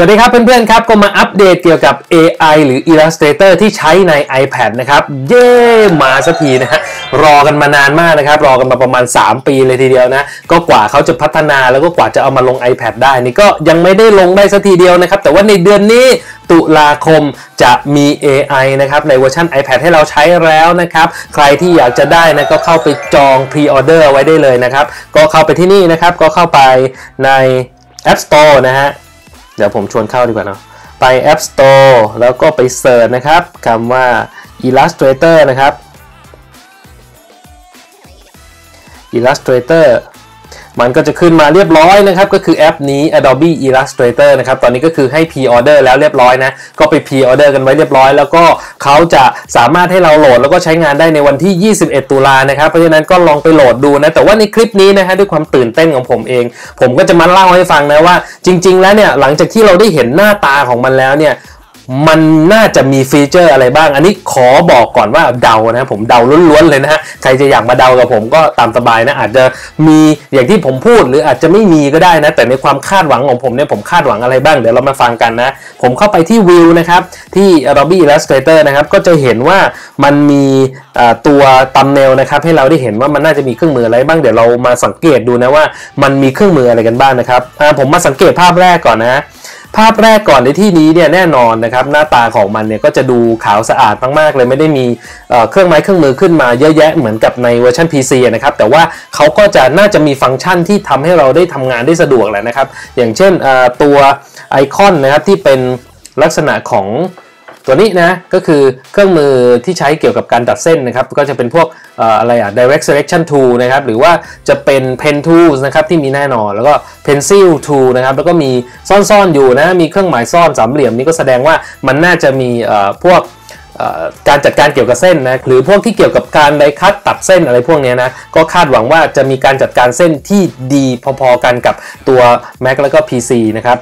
สวัสดีครับเพื่อนๆครับก็มาอัปเดตเกี่ยวกับ AI หรือ Illustrator ที่ใช้ใน iPad นะครับเย้มาสักทีนะฮะรอกันมานานมากนะครับรอกันมาประมาณ3ปีเลยทีเดียวนะก็กว่าเขาจะพัฒนาแล้วก็กว่าจะเอามาลง iPad ได้นี่ก็ยังไม่ได้ลงได้สักทีเดียวนะครับแต่ว่าในเดือนนี้ตุลาคมจะมี AI นะครับในเวอร์ชัน iPad ให้เราใช้แล้วนะครับใครที่อยากจะได้นะก็เข้าไปจองพรีออเดอร์ไว้ได้เลยนะครับก็เข้าไปที่นี่นะครับก็เข้าไปใน App Store นะฮะเดี๋ยวผมชวนเข้าดีกว่าเนาะไป App Store แล้วก็ไปเสิร์ชนะครับคำว่า Illustrator นะครับ Illustrator มันก็จะขึ้นมาเรียบร้อยนะครับก็คือแอปนี้ Adobe Illustrator นะครับตอนนี้ก็คือให้พรีออเดอร์แล้วเรียบร้อยนะก็ไปพรีออเดอร์กันไว้เรียบร้อยแล้วก็เขาจะสามารถให้เราโหลดแล้วก็ใช้งานได้ในวันที่ 21 ตุลานะครับเพราะฉะนั้นก็ลองไปโหลดดูนะแต่ว่าในคลิปนี้นะฮะด้วยความตื่นเต้นของผมเองผมก็จะมาเล่าให้ฟังนะว่าจริงๆแล้วเนี่ยหลังจากที่เราได้เห็นหน้าตาของมันแล้วเนี่ยมันน่าจะมีฟีเจอร์อะไรบ้างอันนี้ขอบอกก่อนว่าเดานะผมเดาล้วนๆเลยนะฮะใครจะอยากมาเดากับผมก็ตามสบายนะอาจจะมีอย่างที่ผมพูดหรืออาจจะไม่มีก็ได้นะแต่ในความคาดหวังของผมเนี่ยผมคาดหวังอะไรบ้างเดี๋ยวเรามาฟังกันนะผมเข้าไปที่วิวนะครับที่ Adobe Illustrator นะครับก็จะเห็นว่ามันมีตัวตัมเนลนะครับให้เราได้เห็นว่ามันน่าจะมีเครื่องมืออะไรบ้างเดี๋ยวเรามาสังเกตดูนะว่ามันมีเครื่องมืออะไรกันบ้างนะครับผมมาสังเกตภาพแรกก่อนนะภาพแรกก่อนในที่นี้เนี่ยแน่นอนนะครับหน้าตาของมันเนี่ยก็จะดูขาวสะอาดมากๆเลยไม่ได้มีเครื่องไม้เครื่องมือขึ้นมาเยอะแยะเหมือนกับในเวอร์ชัน PC นะครับแต่ว่าเขาก็จะน่าจะมีฟังก์ชันที่ทำให้เราได้ทำงานได้สะดวกแหละนะครับอย่างเช่นตัวไอคอนนะครับที่เป็นลักษณะของตัวนี้นะก็คือเครื่องมือที่ใช้เกี่ยวกับการตัดเส้นนะครับก็จะเป็นพวกอะไรอะ direct selection tool นะครับหรือว่าจะเป็น pen tools นะครับที่มีแน่นอนแล้วก็ pencil tool นะครับแล้วก็มีซ่อนอยู่นะมีเครื่องหมายซ่อนสามเหลี่ยมนี่ก็แสดงว่ามันน่าจะมีพวกการจัดการเกี่ยวกับเส้นนะหรือพวกที่เกี่ยวกับการไดคัตตัดเส้นอะไรพวกนี้นะก็คาดหวังว่าจะมีการจัดการเส้นที่ดีพอๆกันกับตัว Mac แล้วก็ PC นะครับ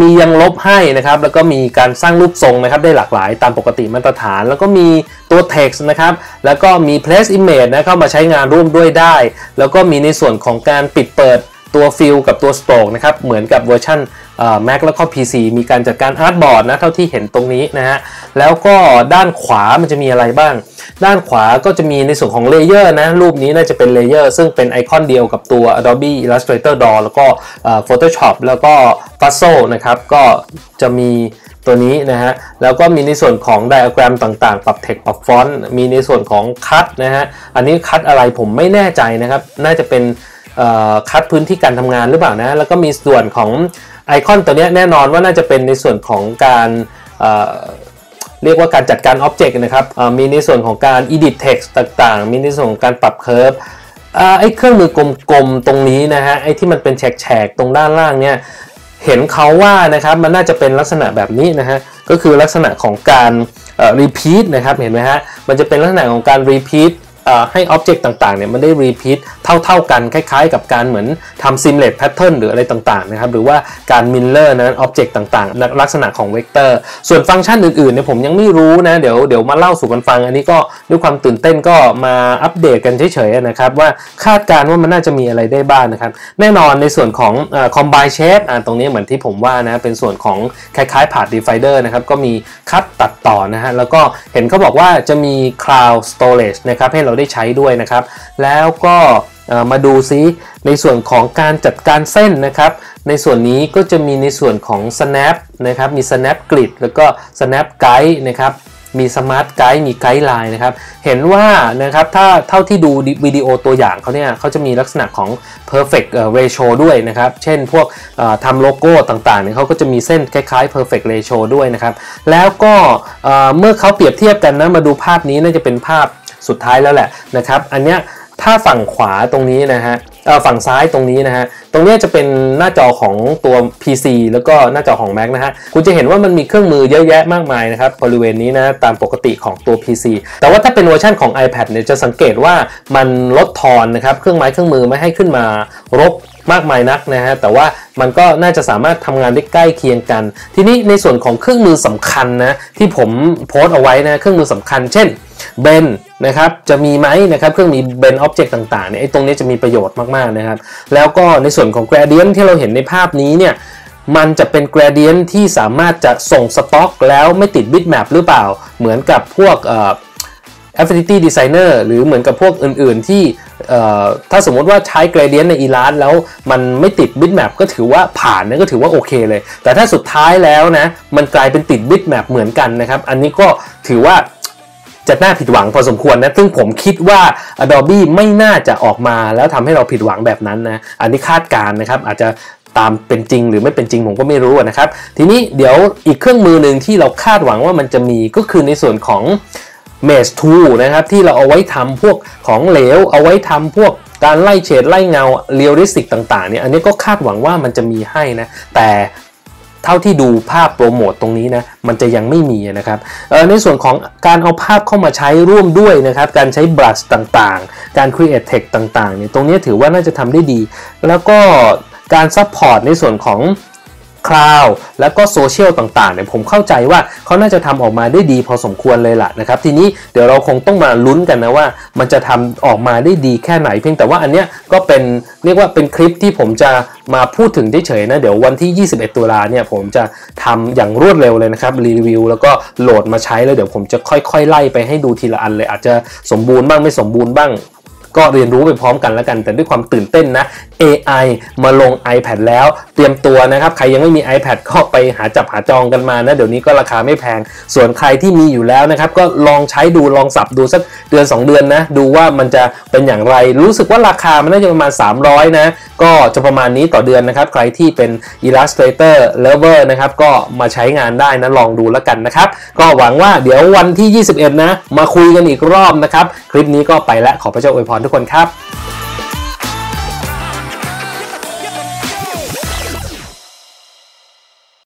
มียังลบให้นะครับแล้วก็มีการสร้างรูปทรงนะครับได้หลากหลายตามปกติมาตรฐานแล้วก็มีตัว text นะครับแล้วก็มี place image นะเข้ามาใช้งานร่วมด้วยได้แล้วก็มีในส่วนของการปิดเปิดตัวฟิลกับตัวสโตรกนะครับเหมือนกับเวอร์ชันMac แล้วก็ PC มีการจัดการอาร์ตบอร์ดนะเท่าที่เห็นตรงนี้นะฮะแล้วก็ด้านขวามันจะมีอะไรบ้างด้านขวาก็จะมีในส่วนของเลเยอร์นะรูปนี้น่าจะเป็นเลเยอร์ซึ่งเป็นไอคอนเดียวกับตัว Adobe Illustrator DAW แล้วก็ Photoshop แล้วก็ Puzzle นะครับก็จะมีตัวนี้นะฮะแล้วก็มีในส่วนของไดอะแกรมต่างๆปรับเทคปรับฟอนต์มีในส่วนของคัทนะฮะอันนี้คัทอะไรผมไม่แน่ใจนะครับน่าจะเป็นคัดพื้นที่การทำงานหรือเปล่านะแล้วก็มีส่วนของไอคอนตัวนี้แน่นอนว่าน่าจะเป็นในส่วนของการเรียกว่าการจัดการอ็อบเจกต์นะครับมีในส่วนของการ edit text ต่างๆมีในส่วนของการปรับเคิร์ฟไอเครื่องมือกลมๆตรงนี้นะฮะไอที่มันเป็นแฉกๆตรงด้านล่างเนี่ยเห็นเขาว่านะครับมันน่าจะเป็นลักษณะแบบนี้นะฮะก็คือลักษณะของการrepeat นะครับเห็นไหมฮะมันจะเป็นลักษณะของการ repeatให้อ็อบเจกต์ต่างๆเนี่ยมันได้รีพีทเท่ากันคล้ายๆกับการเหมือนทำซิมเลตแพทเทิร์นหรืออะไรต่างๆนะครับหรือว่าการมิลเลอร์นั้นอ็อบเจกต์ต่างๆลักษณะของเวกเตอร์ส่วนฟังก์ชันอื่นๆเนี่ยผมยังไม่รู้นะเดี๋ยวมาเล่าสู่กันฟังอันนี้ก็ด้วยความตื่นเต้นก็มาอัปเดตกันเฉยๆนะครับว่าคาดการณ์ว่ามันน่าจะมีอะไรได้บ้าง นะครับแน่นอนในส่วนของคอมไบเชฟตรงนี้เหมือนที่ผมว่านะเป็นส่วนของคล้ายๆพาธดีไฟเดอร์นะครับก็มีคัดตัดต่อนะฮะแล้วก็เห็นเขาบอกว่าจะมีคลาวด์สโตเรจนะครับให้เราได้ใช้ด้วยนะครับแล้วก็มาดูซิในส่วนของการจัดการเส้นนะครับในส่วนนี้ก็จะมีในส่วนของ snap นะครับมี snap grid แล้วก็ snap guide นะครับมี smart guide มี guideline นะครับเห็นว่านะครับถ้าเท่าที่ดูวิดีโอตัวอย่างเขาเนี่ยเขาจะมีลักษณะของ perfect ratio ด้วยนะครับเช่นพวกทำโลโก้ต่างๆเนี่ยเขาก็จะมีเส้นคล้ายๆ perfect ratio ด้วยนะครับแล้วก็เมื่อเขาเปรียบเทียบกันนะมาดูภาพนี้น่าจะเป็นภาพสุดท้ายแล้วแหละนะครับอันเนี้ยถ้าฝั่งขวาตรงนี้นะฮะฝั่งซ้ายตรงนี้นะฮะตรงนี้จะเป็นหน้าจอของตัว PC แล้วก็หน้าจอของ Mac นะฮะคุณจะเห็นว่ามันมีเครื่องมือเยอะแยะมากมายนะครับบริเวณนี้นะตามปกติของตัว PC แต่ว่าถ้าเป็นเวอร์ชันของ iPad เนี่ยจะสังเกตว่ามันลดทอนนะครับเครื่องไม้เครื่องมือไม่ให้ขึ้นมารบมากมายนักนะฮะแต่ว่ามันก็น่าจะสามารถทำงานได้ใกล้เคียงกันทีนี้ในส่วนของเครื่องมือสำคัญนะที่ผมโพสต์เอาไว้นะเครื่องมือสำคัญเช่นเบนนะครับจะมีไหมนะครับเครื่องมีเบนอ็อบเจกต์ต่างๆเนี่ยไอ้ตรงนี้จะมีประโยชน์มากๆนะครับแล้วก็ในส่วนของ gradient ที่เราเห็นในภาพนี้เนี่ย มันจะเป็นเกรเดียนที่สามารถจะส่งสต็อกแล้วไม่ติดบิตแมปหรือเปล่าเหมือนกับพวกAffinity Designer หรือเหมือนกับพวกอื่นๆที่ถ้าสมมติว่าใช้เกรเดียนใน Illustrator แล้วมันไม่ติดบิตแมปก็ถือว่าผ่านนะก็ถือว่าโอเคเลยแต่ถ้าสุดท้ายแล้วนะมันกลายเป็นติดบิตแมปเหมือนกันนะครับอันนี้ก็ถือว่าจะน่าผิดหวังพอสมควรนะซึ่งผมคิดว่า Adobe ไม่น่าจะออกมาแล้วทำให้เราผิดหวังแบบนั้นนะอันนี้คาดการณ์นะครับอาจจะตามเป็นจริงหรือไม่เป็นจริงผมก็ไม่รู้นะครับทีนี้เดี๋ยวอีกเครื่องมือหนึ่งที่เราคาดหวังว่ามันจะมีก็คือในส่วนของMesh Tool นะครับที่เราเอาไว้ทำพวกของเหลวเอาไว้ทำพวกการไล่เฉดไล่เงาเรียลลิสติกต่างๆเนี่ยอันนี้ก็คาดหวังว่ามันจะมีให้นะแต่เท่าที่ดูภาพโปรโมทตรงนี้นะมันจะยังไม่มีนะครับในส่วนของการเอาภาพเข้ามาใช้ร่วมด้วยนะครับการใช้บลัชต่างๆการ Create Text ต่างๆเนี่ยตรงนี้ถือว่าน่าจะทำได้ดีแล้วก็การซัพพอร์ตในส่วนของคลาวด์แล้วก็โซเชียลต่างๆเนี่ยผมเข้าใจว่าเขาน่าจะทำออกมาได้ดีพอสมควรเลยล่ะนะครับทีนี้เดี๋ยวเราคงต้องมาลุ้นกันนะว่ามันจะทำออกมาได้ดีแค่ไหนเพียงแต่ว่าอันเนี้ยก็เป็นเรียกว่าเป็นคลิปที่ผมจะมาพูดถึงเฉยๆนะเดี๋ยววันที่21ตุลาเนี่ยผมจะทำอย่างรวดเร็วเลยนะครับรีวิวแล้วก็โหลดมาใช้แล้วเดี๋ยวผมจะค่อยๆไล่ไปให้ดูทีละอันเลยอาจจะสมบูรณ์บ้างไม่สมบูรณ์บ้างก็เรียนรู้ไปพร้อมกันแล้วกันแต่ด้วยความตื่นเต้นนะ AI มาลง iPad แล้วเตรียมตัวนะครับใครยังไม่มี iPad ก็ไปหาจองกันมานะเดี๋ยวนี้ก็ราคาไม่แพงส่วนใครที่มีอยู่แล้วนะครับก็ลองใช้ดูลองสับดูสักเดือน2เดือนนะดูว่ามันจะเป็นอย่างไรรู้สึกว่าราคามันน่าจะประมาณ300นะก็จะประมาณนี้ต่อเดือนนะครับใครที่เป็น Illustrator Lover นะครับก็มาใช้งานได้นะลองดูแล้วกันนะครับก็หวังว่าเดี๋ยววันที่21นะมาคุยกันอีกรอบนะครับคลิปนี้ก็ไปแล้วขอพระเจ้าอวยพรทุกคนครับ